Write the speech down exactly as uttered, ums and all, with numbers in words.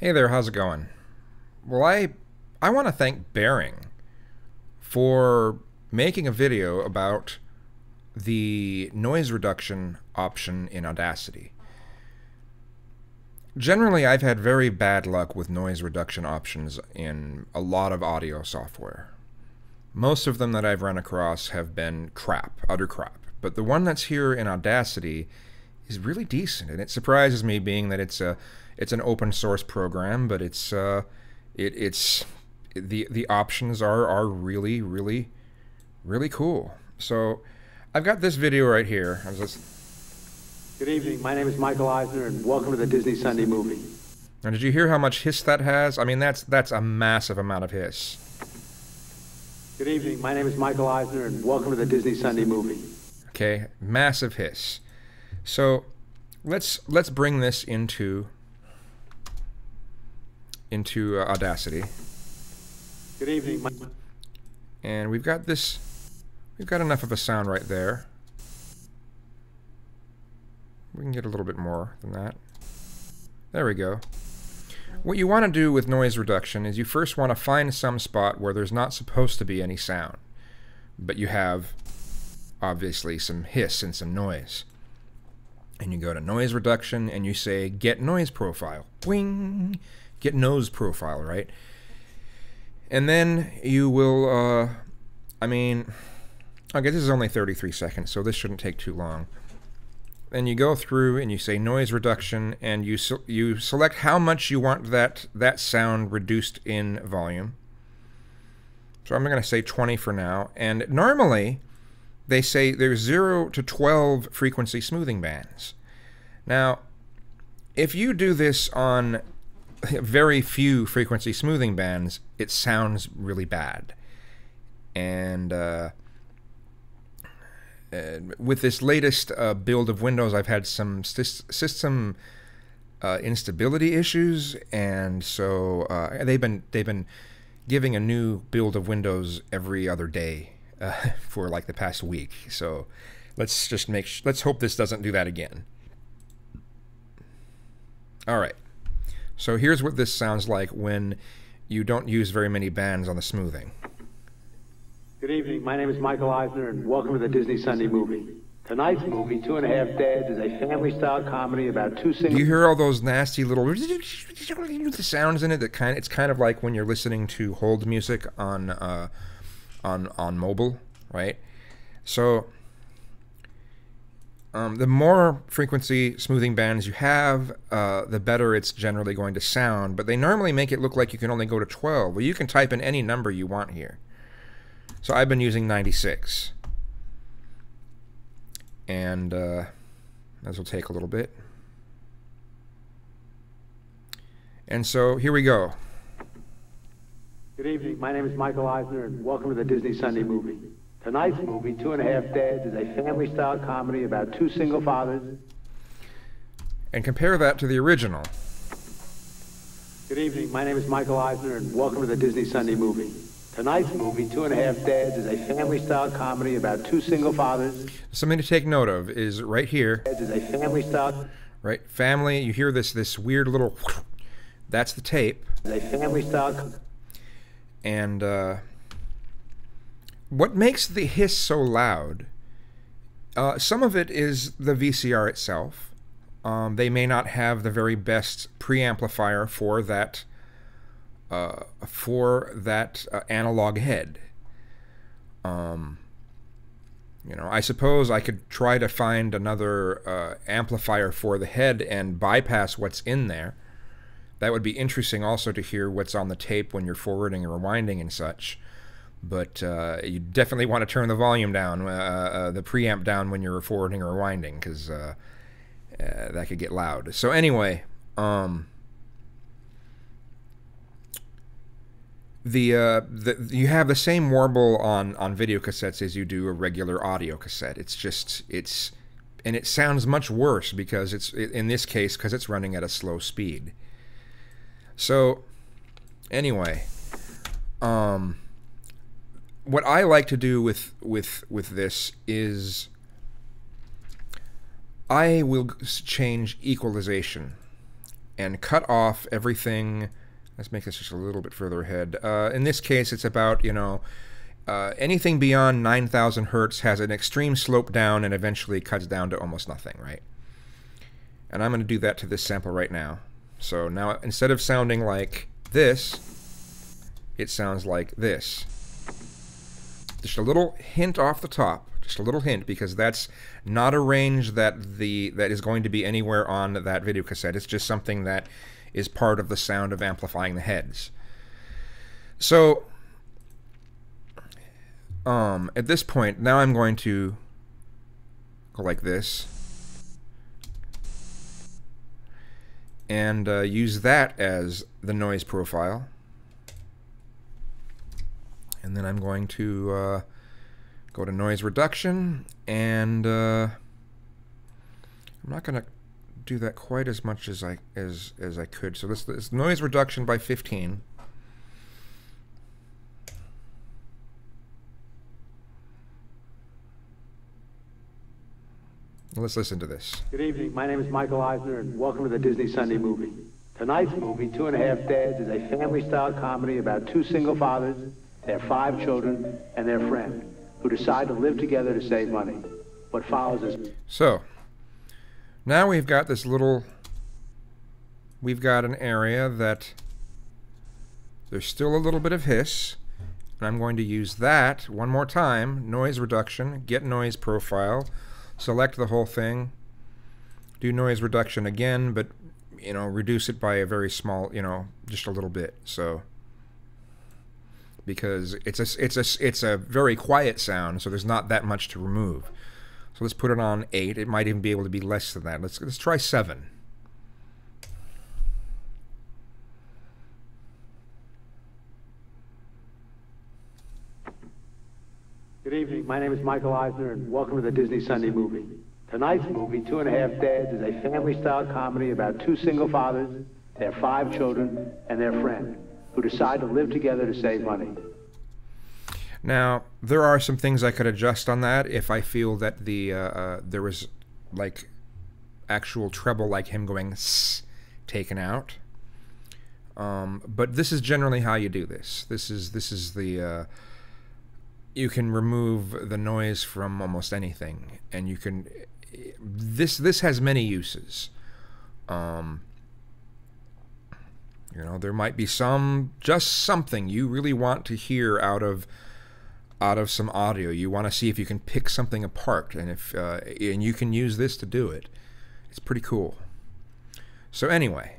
Hey there, how's it going? Well, I I want to thank Bearing for making a video about the noise reduction option in Audacity. Generally, I've had very bad luck with noise reduction options in a lot of audio software. Most of them that I've run across have been crap, utter crap. But the one that's here in Audacity is really decent, and it surprises me, being that it's a it's an open source program, but it's uh, it it's the the options are are really really really cool. So I've got this video right here. I was listening. Good evening. My name is Michael Eisner, and welcome to the Disney Sunday movie. Now, did you hear how much hiss that has? I mean, that's that's a massive amount of hiss. Good evening. My name is Michael Eisner, and welcome to the Disney Sunday movie. Okay, massive hiss. So let's let's bring this into into uh, Audacity. Good evening. And we've got this. We've got enough of a sound right there. We can get a little bit more than that. There we go. What you want to do with noise reduction is you first want to find some spot where there's not supposed to be any sound, but you have obviously some hiss and some noise. And you go to noise reduction and you say get noise profile. Wing! Get noise profile, right? And then you will, uh, I mean, okay, this is only thirty-three seconds, so this shouldn't take too long. And you go through and you say noise reduction, and you se you select how much you want that, that sound reduced in volume. So I'm going to say twenty for now. And normally, they say there's zero to twelve frequency smoothing bands. Now, if you do this on very few frequency smoothing bands, it sounds really bad. And uh, uh, with this latest uh, build of Windows, I've had some system uh, instability issues, and so uh, they've been they've been giving a new build of Windows every other day. Uh, for like the past week, so let's just make sh let's hope this doesn't do that again. All right, so here's what this sounds like when you don't use very many bands on the smoothing. Good evening, my name is Michael Eisner, and welcome to the Disney Sunday movie. Tonight's movie, Two and a Half Dads, is a family-style comedy about two single. Do you hear all those nasty little the sounds in it? That kind of, it's kind of like when you're listening to hold music on. Uh, On, on mobile, right? So um, the more frequency smoothing bands you have, uh, the better it's generally going to sound, but they normally make it look like you can only go to twelve. Well, you can type in any number you want here. So I've been using ninety-six. And uh, this will take a little bit. And so here we go. Good evening, my name is Michael Eisner, and welcome to the Disney Sunday movie. Tonight's movie, Two and a Half Dads, is a family-style comedy about two single fathers. And compare that to the original. Good evening, my name is Michael Eisner, and welcome to the Disney Sunday movie. Tonight's movie, Two and a Half Dads, is a family-style comedy about two single fathers. Something to take note of is right here. Is a family-style. Right, family, you hear this, this weird little, that's the tape. Is a family-style. And uh, what makes the hiss so loud, uh, some of it is the V C R itself. Um, they may not have the very best preamplifier for that uh, for that uh, analog head. Um, you know, I suppose I could try to find another uh, amplifier for the head and bypass what's in there. That would be interesting also to hear what's on the tape when you're forwarding and rewinding and such. But uh, you definitely want to turn the volume down, uh, uh, the preamp down when you're forwarding or rewinding, because uh, uh, that could get loud. So anyway, um, the, uh, the you have the same warble on, on video cassettes as you do a regular audio cassette. It's just, it's, and it sounds much worse because it's, in this case, because it's running at a slow speed. So, anyway, um, what I like to do with with with this is I will change equalization and cut off everything. Let's make this just a little bit further ahead. Uh, in this case, it's about, you know, uh, anything beyond nine thousand hertz has an extreme slope down and eventually cuts down to almost nothing, right? And I'm going to do that to this sample right now. So now instead of sounding like this, it sounds like this. Just a little hint off the top, just a little hint, because that's not a range that the that is going to be anywhere on that video cassette. It's just something that is part of the sound of amplifying the heads. So um, at this point, now I'm going to go like this and uh, use that as the noise profile. And then I'm going to uh, go to noise reduction, and uh, I'm not going to do that quite as much as I as as I could. So this this noise reduction by fifteen. Let's listen to this. Good evening. My name is Michael Eisner, and welcome to the Disney Sunday movie. Tonight's movie, Two and a Half Dads, is a family-style comedy about two single fathers, their five children, and their friend, who decide to live together to save money. What follows is... So, now we've got this little... We've got an area that there's still a little bit of hiss, and I'm going to use that one more time. Noise reduction, get noise profile, select the whole thing, do noise reduction again, but, you know, reduce it by a very small, you know, just a little bit. So... because it's a, it's a, it's a very quiet sound, so there's not that much to remove. So let's put it on eight. It might even be able to be less than that. Let's, let's try seven. Good evening. My name is Michael Eisner, and welcome to the Disney Sunday movie. Tonight's movie, Two and a Half Dads, is a family-style comedy about two single fathers, their five children, and their friend, who decide to live together to save money. Now, there are some things I could adjust on that if I feel that the uh, uh, there was like actual treble, like him going "s," taken out. Um, but this is generally how you do this. This is this is the uh, you can remove the noise from almost anything, and you can this this has many uses. Um, You know, there might be some, just something you really want to hear out of, out of some audio. You want to see if you can pick something apart, and if, uh, and you can use this to do it. It's pretty cool. So anyway,